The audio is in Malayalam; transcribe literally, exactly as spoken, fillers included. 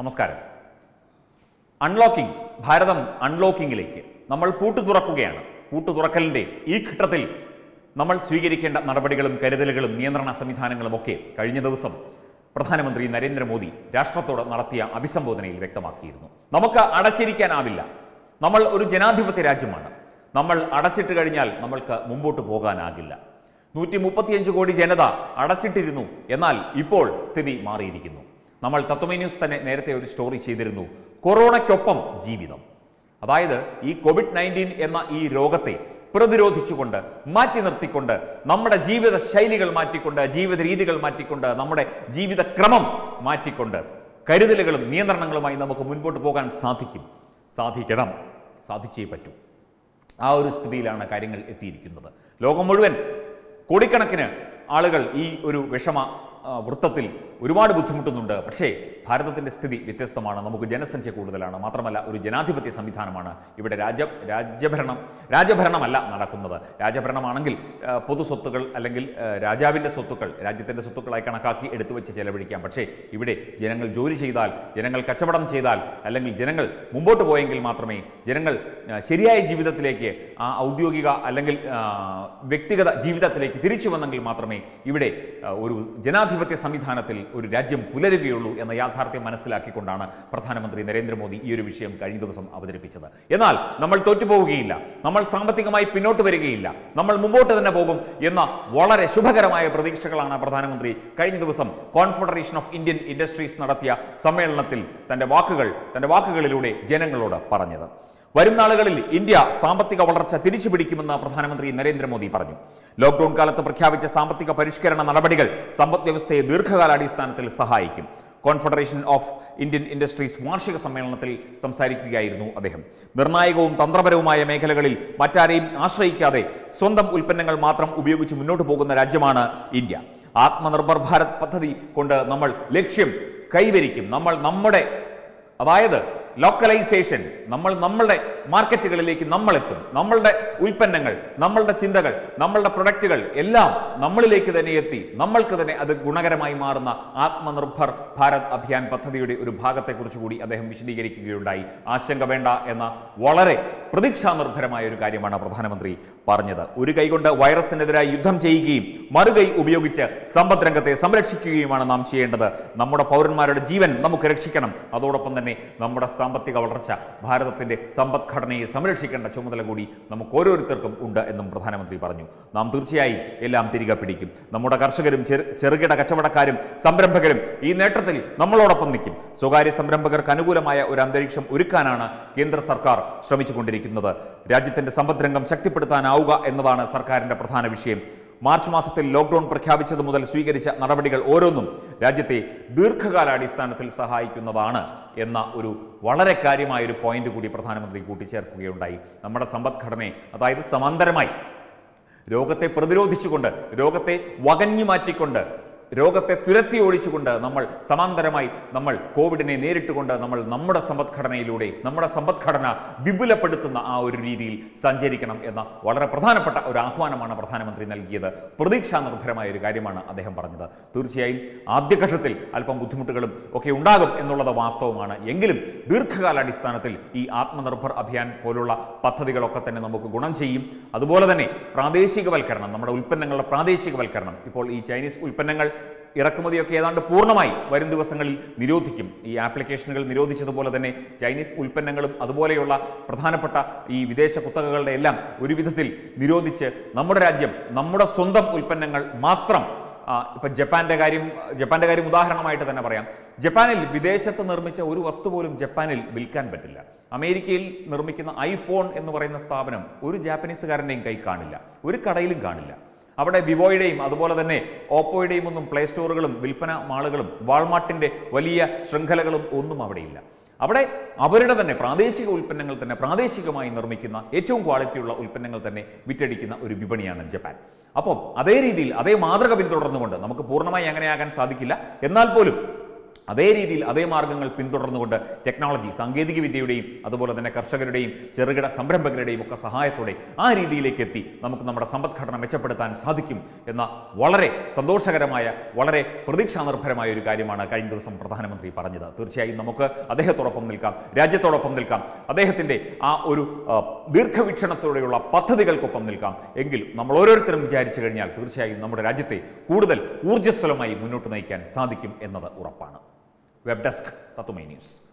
നമസ്കാരം. അൺലോക്കിംഗ്, ഭാരതം അൺലോക്കിംഗിലേക്ക് നമ്മൾ പൂട്ടു തുറക്കുകയാണ്. പൂട്ടു തുറക്കലിൻ്റെ ഈ ഘട്ടത്തിൽ നമ്മൾ സ്വീകരിക്കേണ്ട നടപടികളും കരുതലുകളും നിയന്ത്രണ സംവിധാനങ്ങളും ഒക്കെ കഴിഞ്ഞ ദിവസം പ്രധാനമന്ത്രി നരേന്ദ്രമോദി രാഷ്ട്രത്തോട് നടത്തിയ അഭിസംബോധനയിൽ വ്യക്തമാക്കിയിരുന്നു. നമുക്ക് അടച്ചിരിക്കാനാവില്ല. നമ്മൾ ഒരു ജനാധിപത്യ രാജ്യമാണ്. നമ്മൾ അടച്ചിട്ട് കഴിഞ്ഞാൽ നമ്മൾക്ക് മുമ്പോട്ട് പോകാനാകില്ല. നൂറ്റി മുപ്പത്തിയഞ്ച് കോടി ജനത അടച്ചിട്ടിരുന്നു. എന്നാൽ ഇപ്പോൾ സ്ഥിതി മാറിയിരിക്കുന്നു. നമ്മൾ തത്വമൈ ന്യൂസ് തന്നെ നേരത്തെ ഒരു സ്റ്റോറി ചെയ്തിരുന്നു, കൊറോണയ്ക്കൊപ്പം ജീവിതം. അതായത് ഈ കോവിഡ് നയൻറ്റീൻ എന്ന ഈ രോഗത്തെ പ്രതിരോധിച്ചുകൊണ്ട്, മാറ്റി നിർത്തിക്കൊണ്ട്, നമ്മുടെ ജീവിത ശൈലികൾ മാറ്റിക്കൊണ്ട്, ജീവിത രീതികൾ മാറ്റിക്കൊണ്ട്, നമ്മുടെ ജീവിത ക്രമം മാറ്റിക്കൊണ്ട് കരുതലുകളും നിയന്ത്രണങ്ങളുമായി നമുക്ക് മുൻപോട്ട് പോകാൻ സാധിക്കും. സാധിക്കണം, സാധിച്ചേ പറ്റൂ. ആ ഒരു സ്ഥിതിയിലാണ് കാര്യങ്ങൾ എത്തിയിരിക്കുന്നത്. ലോകം മുഴുവൻ കോടിക്കണക്കിന് ആളുകൾ ഈ ഒരു വിഷമ വൃത്തത്തിൽ ഒരുപാട് ബുദ്ധിമുട്ടുന്നുണ്ട്. പക്ഷേ ഭാരതത്തിൻ്റെ സ്ഥിതി വ്യത്യസ്തമാണ്. നമുക്ക് ജനസംഖ്യ കൂടുതലാണ്. മാത്രമല്ല, ഒരു ജനാധിപത്യ സംവിധാനമാണ്. ഇവിടെ രാജ്യ രാജ്യഭരണം രാജഭരണമല്ല നടക്കുന്നത്. രാജഭരണമാണെങ്കിൽ പൊതു സ്വത്തുക്കൾ അല്ലെങ്കിൽ രാജാവിൻ്റെ സ്വത്തുക്കൾ രാജ്യത്തിൻ്റെ സ്വത്തുക്കളായി കണക്കാക്കി എടുത്തു വെച്ച് ചെലവഴിക്കാം. പക്ഷേ ഇവിടെ ജനങ്ങൾ ജോലി ചെയ്താൽ, ജനങ്ങൾ കച്ചവടം ചെയ്താൽ, അല്ലെങ്കിൽ ജനങ്ങൾ മുമ്പോട്ട് പോയെങ്കിൽ മാത്രമേ ജനങ്ങൾ ശരിയായ ജീവിതത്തിലേക്ക്, ആ ഔദ്യോഗിക അല്ലെങ്കിൽ വ്യക്തിഗത ജീവിതത്തിലേക്ക് തിരിച്ചു വന്നെങ്കിൽ മാത്രമേ ഇവിടെ ഒരു ജനാധിപത്യ സംവിധാനത്തിൽ ഒരു രാജ്യം പുലരുകയുള്ളൂ എന്ന യാഥാർത്ഥ്യം മനസ്സിലാക്കിക്കൊണ്ടാണ് പ്രധാനമന്ത്രി നരേന്ദ്രമോദി ഈ ഒരു വിഷയം കഴിഞ്ഞ ദിവസം അവതരിപ്പിച്ചത്. എന്നാൽ നമ്മൾ തോറ്റുപോവുകയില്ല, നമ്മൾ സാമ്പത്തികമായി പിന്നോട്ട് വരികയില്ല, നമ്മൾ മുമ്പോട്ട് തന്നെ പോകും എന്ന വളരെ ശുഭകരമായ പ്രതീക്ഷകളാണ് പ്രധാനമന്ത്രി കഴിഞ്ഞ ദിവസം കോൺഫെഡറേഷൻ ഓഫ് ഇന്ത്യൻ ഇൻഡസ്ട്രീസ് നടത്തിയ സമ്മേളനത്തിൽ തൻ്റെ വാക്കുകൾ തൻ്റെ വാക്കുകളിലൂടെ ജനങ്ങളോട് പറഞ്ഞത്. വരും നാളുകളിൽ ഇന്ത്യ സാമ്പത്തിക വളർച്ച തിരിച്ചു പിടിക്കുമെന്ന് പ്രധാനമന്ത്രി നരേന്ദ്രമോദി പറഞ്ഞു. ലോക്ക്ഡൌൺ കാലത്ത് പ്രഖ്യാപിച്ച സാമ്പത്തിക പരിഷ്കരണ നടപടികൾ സമ്പദ് വ്യവസ്ഥയെ ദീർഘകാലാടിസ്ഥാനത്തിൽ സഹായിക്കും. കോൺഫെഡറേഷൻ ഓഫ് ഇന്ത്യൻ ഇൻഡസ്ട്രീസ് വാർഷിക സമ്മേളനത്തിൽ സംസാരിക്കുകയായിരുന്നു അദ്ദേഹം. നിർണായകവും തന്ത്രപരവുമായ മേഖലകളിൽ മറ്റാരെയും ആശ്രയിക്കാതെ സ്വന്തം ഉൽപ്പന്നങ്ങൾ മാത്രം ഉപയോഗിച്ച് മുന്നോട്ട് പോകുന്ന രാജ്യമാണ് ഇന്ത്യ. ആത്മനിർഭർ ഭാരത് പദ്ധതി കൊണ്ട് നമ്മൾ ലക്ഷ്യം കൈവരിക്കും. നമ്മൾ നമ്മുടെ, അതായത് ലോക്കലൈസേഷൻ, നമ്മൾ നമ്മളുടെ മാർക്കറ്റുകളിലേക്ക് നമ്മളെത്തും. നമ്മളുടെ ഉൽപ്പന്നങ്ങൾ, നമ്മളുടെ ചിന്തകൾ, നമ്മളുടെ പ്രൊഡക്റ്റുകൾ എല്ലാം നമ്മളിലേക്ക് തന്നെ എത്തി നമ്മൾക്ക് തന്നെ അത് ഗുണകരമായി മാറുന്ന ആത്മനിർഭർ ഭാരത് അഭിയാൻ പദ്ധതിയുടെ ഒരു ഭാഗത്തെക്കുറിച്ച് കൂടി അദ്ദേഹം വിശദീകരിക്കുകയുണ്ടായി. ആശങ്ക വേണ്ട എന്ന വളരെ പ്രതീക്ഷാനിർഭരമായ ഒരു കാര്യമാണ് പ്രധാനമന്ത്രി പറഞ്ഞത്. ഒരു കൈകൊണ്ട് വൈറസിനെതിരായി യുദ്ധം ചെയ്യുകയും മറുകൈ ഉപയോഗിച്ച് സമ്പദ് രംഗത്തെ സംരക്ഷിക്കുകയുമാണ് നാം ചെയ്യേണ്ടത്. നമ്മുടെ പൗരന്മാരുടെ ജീവൻ നമുക്ക് രക്ഷിക്കണം. അതോടൊപ്പം തന്നെ നമ്മുടെ സാമ്പത്തിക വളർച്ച, ഭാരതത്തിൻ്റെ സമ്പദ്ഘടനയെ സംരക്ഷിക്കേണ്ട ചുമതല കൂടി നമുക്ക് ഓരോരുത്തർക്കും ഉണ്ട് എന്നും പ്രധാനമന്ത്രി പറഞ്ഞു. നാം തീർച്ചയായും എല്ലാം തിരികെ പിടിക്കും. നമ്മുടെ കർഷകരും ചെറുകിട കച്ചവടക്കാരും സംരംഭകരും ഈ നേട്ടത്തിൽ നമ്മളോടൊപ്പം നിൽക്കും. സ്വകാര്യ സംരംഭകർക്ക് അനുകൂലമായ ഒരു അന്തരീക്ഷം ഒരുക്കാനാണ് കേന്ദ്ര സർക്കാർ ശ്രമിച്ചുകൊണ്ടിരിക്കുന്നത്. രാജ്യത്തിൻ്റെ സമ്പദ് രംഗം ശക്തിപ്പെടുത്താനാവുക എന്നതാണ് സർക്കാരിൻ്റെ പ്രധാന വിഷയം. മാർച്ച് മാസത്തിൽ ലോക്ക്ഡൌൺ പ്രഖ്യാപിച്ചത് മുതൽ സ്വീകരിച്ച നടപടികൾ ഓരോന്നും രാജ്യത്തെ ദീർഘകാലാടിസ്ഥാനത്തിൽ സഹായിക്കുന്നതാണ് എന്ന ഒരു വളരെ കാര്യമായൊരു പോയിന്റ് കൂടി പ്രധാനമന്ത്രി കൂട്ടിച്ചേർക്കുകയുണ്ടായി. നമ്മുടെ സമ്പദ്ഘടനയെ, അതായത് സമാന്തരമായി രോഗത്തെ പ്രതിരോധിച്ചുകൊണ്ട്, രോഗത്തെ വകഞ്ഞു മാറ്റിക്കൊണ്ട്, രോഗത്തെ തുരത്തി ഓടിച്ചുകൊണ്ട് നമ്മൾ സമാന്തരമായി നമ്മൾ കോവിഡിനെ നേരിട്ടുകൊണ്ട് നമ്മൾ നമ്മുടെ സമ്പദ്ഘടനയിലൂടെ നമ്മുടെ സമ്പദ്ഘടന വിപുലപ്പെടുത്തുന്ന ആ ഒരു രീതിയിൽ സഞ്ചരിക്കണം എന്ന വളരെ പ്രധാനപ്പെട്ട ഒരു ആഹ്വാനമാണ് പ്രധാനമന്ത്രി നൽകിയത്. പ്രതീക്ഷാനിർഭരമായ ഒരു കാര്യമാണ് അദ്ദേഹം പറഞ്ഞത്. തീർച്ചയായും ആദ്യഘട്ടത്തിൽ അല്പം ബുദ്ധിമുട്ടുകളും ഒക്കെ ഉണ്ടാകും എന്നുള്ളത് വാസ്തവമാണ്. എങ്കിലും ദീർഘകാലാടിസ്ഥാനത്തിൽ ഈ ആത്മനിർഭർ അഭിയാൻ പോലുള്ള പദ്ധതികളൊക്കെ തന്നെ നമുക്ക് ഗുണം ചെയ്യും. അതുപോലെ തന്നെ പ്രാദേശികവൽക്കരണം, നമ്മുടെ ഉൽപ്പന്നങ്ങളുടെ പ്രാദേശികവൽക്കരണം. ഇപ്പോൾ ഈ ചൈനീസ് ഉൽപ്പന്നങ്ങൾ ഇറക്കുമതിയൊക്കെ ഏതാണ്ട് പൂർണ്ണമായി വരും ദിവസങ്ങളിൽ നിരോധിക്കും. ഈ ആപ്ലിക്കേഷനുകൾ നിരോധിച്ചതുപോലെ തന്നെ ചൈനീസ് ഉൽപ്പന്നങ്ങളും അതുപോലെയുള്ള പ്രധാനപ്പെട്ട ഈ വിദേശ കുത്തകകളുടെ എല്ലാം ഒരു വിധത്തിൽ നിരോധിച്ച് നമ്മുടെ രാജ്യം നമ്മുടെ സ്വന്തം ഉൽപ്പന്നങ്ങൾ മാത്രം. ഇപ്പം ജപ്പാൻ്റെ കാര്യം ജപ്പാൻ്റെ കാര്യം ഉദാഹരണമായിട്ട് തന്നെ പറയാം. ജപ്പാനിൽ വിദേശത്ത് നിർമ്മിച്ച ഒരു വസ്തു പോലും ജപ്പാനിൽ വിൽക്കാൻ പറ്റില്ല. അമേരിക്കയിൽ നിർമ്മിക്കുന്ന ഐഫോൺ എന്ന് പറയുന്ന സ്ഥാപനം ഒരു ജാപ്പനീസുകാരൻ്റെയും കൈ കാണില്ല, ഒരു കടയിലും കാണില്ല. അവിടെ വിവോയുടെയും അതുപോലെ തന്നെ ഓപ്പോയുടെയും ഒന്നും പ്ലേ സ്റ്റോറുകളും വിൽപ്പന മാളുകളും വാൾമാർട്ടിൻ്റെ വലിയ ശൃംഖലകളും ഒന്നും അവിടെയില്ല. അവിടെ അവരുടെ തന്നെ പ്രാദേശിക ഉൽപ്പന്നങ്ങൾ തന്നെ പ്രാദേശികമായി നിർമ്മിക്കുന്ന ഏറ്റവും ക്വാളിറ്റിയുള്ള ഉൽപ്പന്നങ്ങൾ തന്നെ വിറ്റടിക്കുന്ന ഒരു വിപണിയാണ് ജപ്പാൻ. അപ്പം അതേ രീതിയിൽ, അതേ മാതൃക പിന്തുടർന്നുകൊണ്ട് നമുക്ക് പൂർണ്ണമായി അങ്ങനെയാകാൻ സാധിക്കില്ല. എന്നാൽ പോലും അതേ രീതിയിൽ അതേ മാർഗ്ഗങ്ങൾ പിന്തുടർന്നുകൊണ്ട് ടെക്നോളജി സാങ്കേതിക വിദ്യയുടെയും അതുപോലെ തന്നെ കർഷകരുടെയും ചെറുകിട സംരംഭകരുടെയും ഒക്കെ സഹായത്തോടെ ആ രീതിയിലേക്ക് എത്തി നമുക്ക് നമ്മുടെ സമ്പദ്ഘടന മെച്ചപ്പെടുത്താൻ സാധിക്കും എന്ന വളരെ സന്തോഷകരമായ വളരെ പ്രതീക്ഷാനിർഭരമായ ഒരു കാര്യമാണ് കഴിഞ്ഞ ദിവസം പ്രധാനമന്ത്രി പറഞ്ഞത്. തീർച്ചയായും നമുക്ക് അദ്ദേഹത്തോടൊപ്പം നിൽക്കാം, രാജ്യത്തോടൊപ്പം നിൽക്കാം, അദ്ദേഹത്തിൻ്റെ ആ ഒരു ദീർഘവീക്ഷണത്തോടെയുള്ള പദ്ധതികൾക്കൊപ്പം നിൽക്കാം. എങ്കിൽ നമ്മൾ ഓരോരുത്തരും വിചാരിച്ചു കഴിഞ്ഞാൽ തീർച്ചയായും നമ്മുടെ രാജ്യത്തെ കൂടുതൽ ഊർജ്ജസ്വലമായി മുന്നോട്ട് നയിക്കാൻ സാധിക്കും എന്നത് ഉറപ്പാണ്. Web desk Tatwamayi news.